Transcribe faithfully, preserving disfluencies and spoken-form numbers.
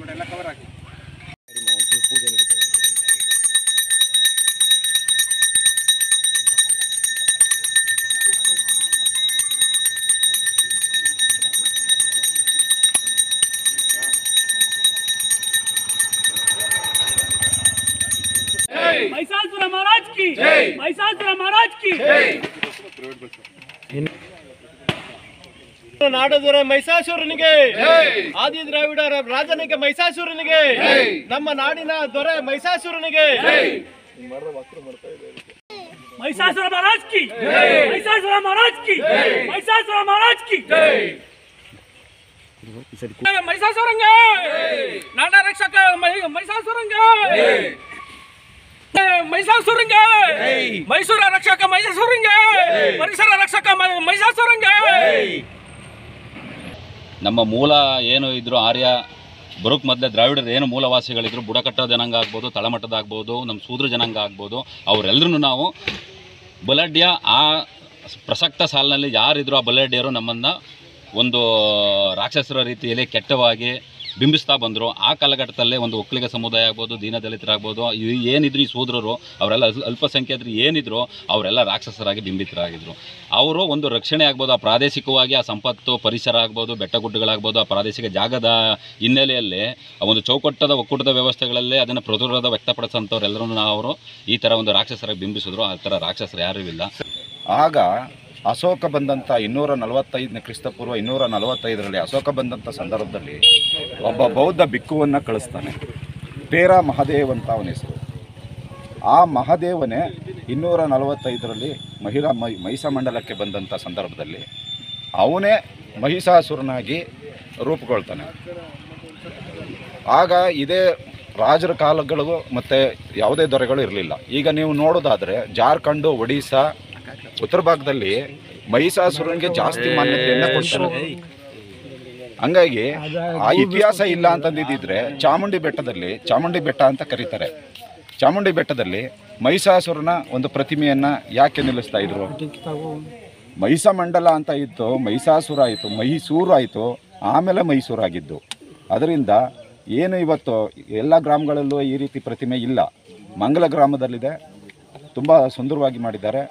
Modela cover aagi Mahishasura Maharaj ki jai Mahishasura Maharaj ki jai ನಾಡದೊರೆ ಮೈಸಾಸುರನಿಗೆ ಜೈ ಆದಿ ದ್ರಾವಿಡರ ರಾಜನಿಗೆ ಮೈಸಾಸುರನಿಗೆ ಜೈ ನಮ್ಮ ನಾಡಿನ ದೊರೆ ಮೈಸಾಸುರನಿಗೆ ಜೈ ಮೈಸಾಸುರ ಮಹಾರಾಜ ಕಿ ಜೈ ಮೈಸಾಸುರ ಮಹಾರಾಜ ಕಿ ಜೈ ಮೈಸಾಸುರ ಮಹಾರಾಜ ಕಿ ಜೈ ಮೈಸಾಸುರನಿಗೆ ಜೈ ನಾಡ ರಕ್ಷಕ ಮೈಸಾಸುರನಿಗೆ ಜೈ ಮೈಸಾಸುರನಿಗೆ ಜೈ ಮೈಸೂರ ರಕ್ಷಕ ಮೈಸಾಸುರನಿಗೆ ಜೈ ಪರಿಸರ ರಕ್ಷಕ ಮೈಸಾಸುರನಿಗೆ ಜೈ ನಮ್ಮ ಮೂಲ ಏನು ಇದ್ರೂ ಆರ್ಯ ಬರುಕ್ ಮೊದಲೇ ದ್ರಾವಿಡರು ಏನು ಮೂಲವಾಸಿಗಳಿದ್ರು ಬುಡಕಟ್ಟ ಜನಾಂಗ ಆಗ್ಬೋದು ತಳಮಟ್ಟದ ಆಗ್ಬೋದು ನಮ್ಮ ಸೂದ್ರ ಜನಾಂಗ ಆಗ್ಬೋದು ಅವರೆಲ್ಲರೂ ನಾವು ಬಲಾಢ್ಯ ಆ ಪ್ರಸಕ್ತ ಸಾಲಿನಲ್ಲಿ ಯಾರಿದ್ರು ಆ ಬಲಾಢ್ಯರು ನಮ್ಮನ್ನು ಒಂದು ರಾಕ್ಷಸರ ರೀತಿಯಲ್ಲಿ ಕೆಟ್ಟವಾಗಿ ಬಿಂಬಿಸ್ತಾ ಬಂದರು. ಆ ಕಾಲಘಟ್ಟದಲ್ಲೇ ಒಂದು ಒಕ್ಕಲಿಗ ಸಮುದಾಯ ಆಗ್ಬೋದು ದೀನದಲಿತರಾಗ್ಬೋದು ಇವು ಏನಿದ್ರು ಈ ಸೂದ್ರರು ಅವರೆಲ್ಲ ಅಲ್ಪಸಂಖ್ಯಾತರು ಏನಿದ್ರು ಅವರೆಲ್ಲ ರಾಕ್ಷಸರಾಗಿ ಬಿಂಬಿತರಾಗಿದ್ದರು. ಅವರು ಒಂದು ರಕ್ಷಣೆ ಆಗ್ಬೋದು ಆ ಪ್ರಾದೇಶಿಕವಾಗಿ ಆ ಸಂಪತ್ತು ಪರಿಸರ ಆಗ್ಬೋದು ಬೆಟ್ಟಗುಡ್ಡಗಳಾಗ್ಬೋದು ಆ ಪ್ರಾದೇಶಿಕ ಜಾಗದ ಹಿನ್ನೆಲೆಯಲ್ಲಿ ಒಂದು ಚೌಕಟ್ಟದ ಒಕ್ಕೂಟದ ವ್ಯವಸ್ಥೆಗಳಲ್ಲೇ ಅದನ್ನು ಪ್ರತಿರೋಧ ವ್ಯಕ್ತಪಡಿಸೋಂಥವ್ರೆಲ್ಲರೂ ಅವರು ಈ ಥರ ಒಂದು ರಾಕ್ಷಸರಾಗಿ ಬಿಂಬಿಸಿದ್ರು. ಆ ಥರ ರಾಕ್ಷಸರು ಯಾರೂ ಇಲ್ಲ. ಆಗ ಅಶೋಕ ಬಂದಂಥ ಇನ್ನೂರ ನಲವತ್ತೈದನೇ ಕ್ರಿಸ್ತಪೂರ್ವ ಇನ್ನೂರ ನಲವತ್ತೈದರಲ್ಲಿ ಅಶೋಕ ಬಂದಂಥ ಸಂದರ್ಭದಲ್ಲಿ ಒಬ್ಬ ಬೌದ್ಧ ಭಿಕ್ಕುವನ್ನು ಕಳಿಸ್ತಾನೆ. ಟೇರ ಮಹಾದೇವ್ ಅಂತ ಅವನ ಹೆಸರು. ಆ ಮಹಾದೇವನೇ ಇನ್ನೂರ ನಲವತ್ತೈದರಲ್ಲಿ ಮಹಿರಾ ಮೈ ಮಹಿಷ ಮಂಡಲಕ್ಕೆ ಬಂದಂಥ ಸಂದರ್ಭದಲ್ಲಿ ಅವನೇ ಮಹಿಷಾಸುರನಾಗಿ ರೂಪುಗೊಳ್ತಾನೆ. ಆಗ ಇದೇ ರಾಜರ ಕಾಲಗಳಿಗೂ ಮತ್ತು ಯಾವುದೇ ದೊರೆಗಳು ಇರಲಿಲ್ಲ. ಈಗ ನೀವು ನೋಡೋದಾದರೆ ಜಾರ್ಖಂಡು ಒಡಿಶಾ ಉತ್ತರ ಭಾಗದಲ್ಲಿ ಮಹಿಷಾಸುರನಿಗೆ ಜಾಸ್ತಿ ಮಾನ್ಯತೆಯನ್ನು ಕೊಡ್ತಾರೆ. ಹಂಗಾಗಿ ಆ ಇತಿಹಾಸ ಇಲ್ಲ ಅಂತಂದಿದ್ದರೆ ಚಾಮುಂಡಿ ಬೆಟ್ಟದಲ್ಲಿ ಚಾಮುಂಡಿ ಬೆಟ್ಟ ಅಂತ ಕರೀತಾರೆ. ಚಾಮುಂಡಿ ಬೆಟ್ಟದಲ್ಲಿ ಮಹಿಷಾಸುರನ ಒಂದು ಪ್ರತಿಮೆಯನ್ನು ಯಾಕೆ ನಿಲ್ಲಿಸ್ತಾ ಇದ್ರು? ಮಹಿಷ ಮಂಡಲ ಅಂತ ಇತ್ತು, ಮಹಿಷಾಸುರ ಆಯಿತು, ಮೈಸೂರು ಆಯಿತು, ಆಮೇಲೆ ಮೈಸೂರಾಗಿದ್ದು. ಅದರಿಂದ ಏನು ಇವತ್ತು ಎಲ್ಲ ಗ್ರಾಮಗಳಲ್ಲೂ ಈ ರೀತಿ ಪ್ರತಿಮೆ ಇಲ್ಲ. ಮಂಗಲ ಗ್ರಾಮದಲ್ಲಿದೆ, ತುಂಬ ಸುಂದರವಾಗಿ ಮಾಡಿದ್ದಾರೆ.